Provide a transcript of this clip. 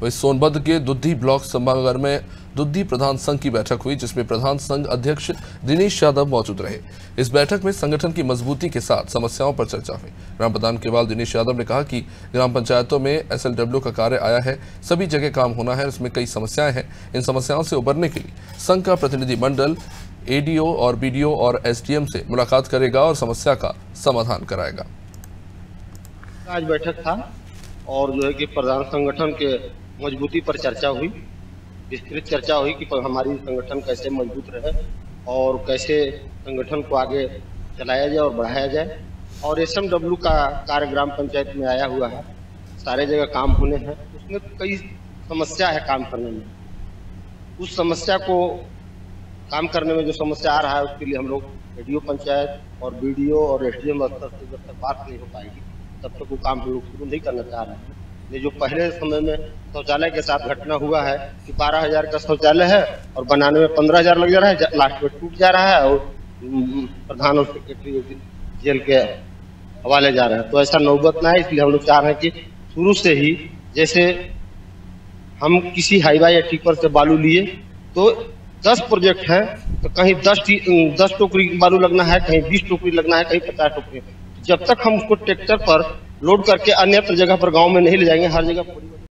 वहीं सोनभद्र के दुद्धी ब्लॉक सभागार में दुद्धी प्रधान संघ की बैठक हुई, जिसमें प्रधान संघ अध्यक्ष दिनेश यादव मौजूद रहे। इस बैठक में संगठन की मजबूती के साथ समस्याओं पर चर्चा हुई। ग्राम प्रधान के बाद दिनेश यादव ने कहा कि ग्राम पंचायतों में एसएलडब्ल्यू का कार्य आया है, सभी जगह काम होना है, उसमें कई समस्याएं हैं। इन समस्याओं से उबरने के लिए संघ का प्रतिनिधिमंडल एडीओ और बीडीओ और एसटीएम से मुलाकात करेगा और समस्या का समाधान कराएगा। आज बैठक था और जो है कि प्रधान संगठन के मजबूती पर चर्चा हुई, विस्तृत चर्चा हुई कि हमारी संगठन कैसे मजबूत रहे और कैसे संगठन को आगे चलाया जाए और बढ़ाया जाए। और एसएमडब्ल्यू का कार्य ग्राम पंचायत में आया हुआ है, सारे जगह काम होने हैं, उसमें कई समस्या है काम करने में। उस समस्या को काम करने में जो समस्या आ रहा है उसके लिए हम लोग एडीओ पंचायत और बीडीओ और एसडीएम स्तर से जब तक बात नहीं हो पाएगी तब तक वो काम हम लोग शुरू नहीं करना चाह रहे हैं। ये जो पहले समय में शौचालय के साथ घटना हुआ है कि 12,000 का शौचालय है और बनाने में 15,000 लग जा रहा है, लास्ट में टूट जा रहा है और प्रधान और सेक्रेटरी जेल के हवाले जा रहे हैं। तो ऐसा नौबत ना है, इसलिए हम लोग चाह रहे हैं कि शुरू से ही जैसे हम किसी हाईवे या टिपर से बालू लिए तो 10 प्रोजेक्ट है तो कहीं 10 टोकरी बालू लगना है, कहीं 20 टोकरी लगना है, कहीं 50 टोकरी। जब तक हम उसको ट्रैक्टर पर लोड करके अन्यत्र जगह पर गांव में नहीं ले जाएंगे, हर जगह